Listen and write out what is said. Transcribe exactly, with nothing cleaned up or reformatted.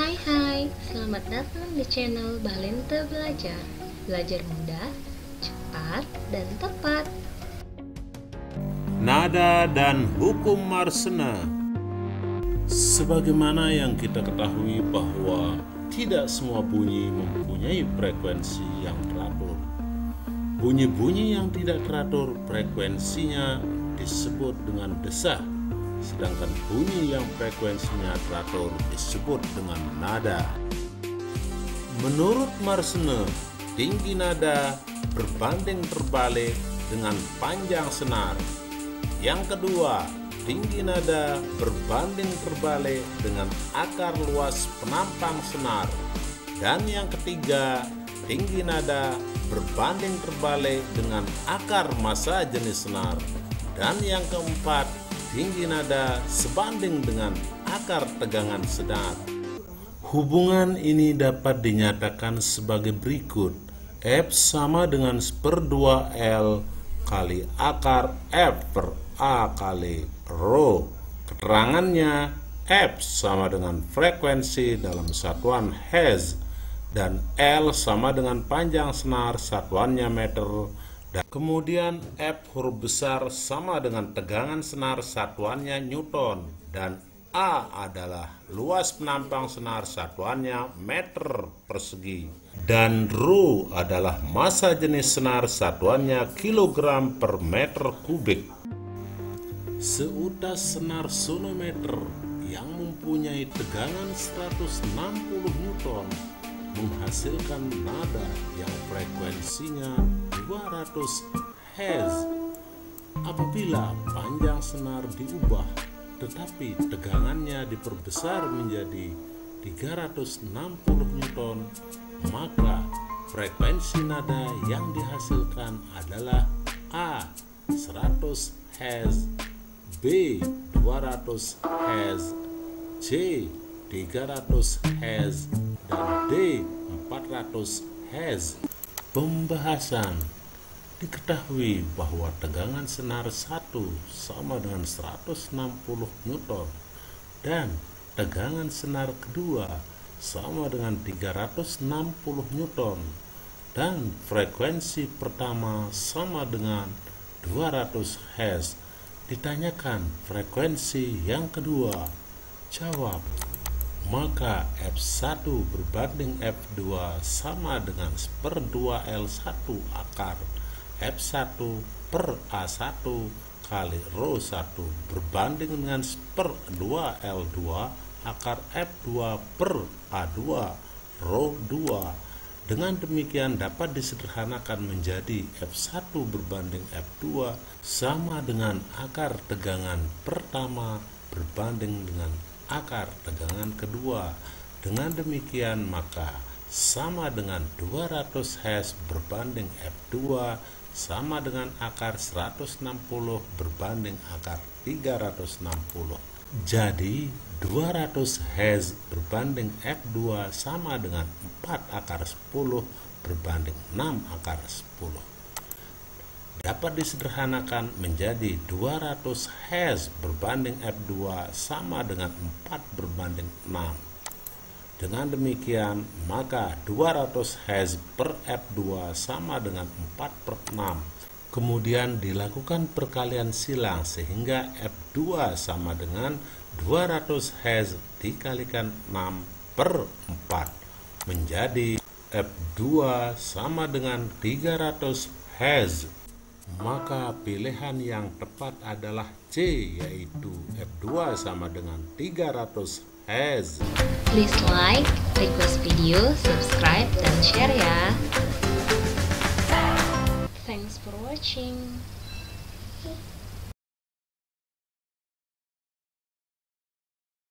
Hai hai, selamat datang di channel Balente Belajar. Belajar mudah, cepat, dan tepat. Nada dan hukum Mersenne. Sebagaimana yang kita ketahui bahwa tidak semua bunyi mempunyai frekuensi yang teratur. Bunyi-bunyi yang tidak teratur frekuensinya disebut dengan desah, sedangkan bunyi yang frekuensinya teratur disebut dengan nada. Menurut Mersenne, tinggi nada berbanding terbalik dengan panjang senar. Yang kedua, tinggi nada berbanding terbalik dengan akar luas penampang senar. Dan yang ketiga, tinggi nada berbanding terbalik dengan akar massa jenis senar. Dan yang keempat, tinggi nada sebanding dengan akar tegangan senar. Hubungan ini dapat dinyatakan sebagai berikut. F sama dengan satu per dua L kali akar F per A kali Rho. Keterangannya, F sama dengan frekuensi dalam satuan hertz, dan L sama dengan panjang senar satuannya meter. Dan kemudian F huruf besar sama dengan tegangan senar satuannya newton, dan A adalah luas penampang senar satuannya meter persegi, dan Rho adalah massa jenis senar satuannya kilogram per meter kubik. Seutas senar sonometer yang mempunyai tegangan seratus enam puluh newton menghasilkan nada yang frekuensinya dua ratus hertz. Apabila panjang senar diubah tetapi tegangannya diperbesar menjadi tiga ratus enam puluh newton, maka frekuensi nada yang dihasilkan adalah A seratus hertz, B dua ratus hertz, C tiga ratus hertz, dan D empat ratus hertz. Pembahasan. Diketahui bahwa tegangan senar satu sama dengan seratus enam puluh newton dan tegangan senar kedua sama dengan tiga ratus enam puluh newton, dan frekuensi pertama sama dengan dua ratus hertz. Ditanyakan frekuensi yang kedua. Jawab. Maka F satu berbanding F dua sama dengan satu per dua L satu akar F satu per A satu kali Rho satu berbanding dengan satu per dua L dua akar F dua per A dua Rho dua. Dengan demikian dapat disederhanakan menjadi F satu berbanding F dua sama dengan akar tegangan pertama berbanding dengan akar tegangan kedua. Dengan demikian maka sama dengan dua ratus hertz berbanding F dua sama dengan akar seratus enam puluh berbanding akar tiga ratus enam puluh. Jadi dua ratus hertz berbanding F dua sama dengan empat akar sepuluh berbanding enam akar sepuluh. Dapat disederhanakan menjadi dua ratus hertz berbanding F dua sama dengan empat berbanding enam. Dengan demikian maka dua ratus hertz per F dua sama dengan empat per enam. Kemudian dilakukan perkalian silang sehingga F dua sama dengan dua ratus hertz dikalikan enam per empat menjadi F dua sama dengan tiga ratus hertz. Maka pilihan yang tepat adalah C, yaitu F dua sama dengan tiga ratus hertz. Please like, request video, subscribe, dan share ya. Thanks for watching.